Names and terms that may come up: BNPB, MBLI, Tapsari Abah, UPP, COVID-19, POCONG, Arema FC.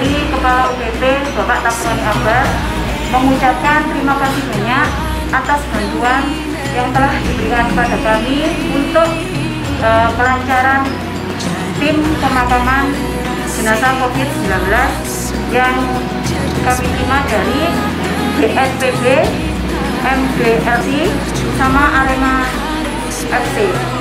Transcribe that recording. kami Kepala UPP Bapak Tapsari Abah mengucapkan terima kasih banyak atas bantuan yang telah diberikan kepada kami untuk kelancaran tim pemakaman jenazah COVID-19 yang kami terima dari BNPB, MBLI, sama Arema FC.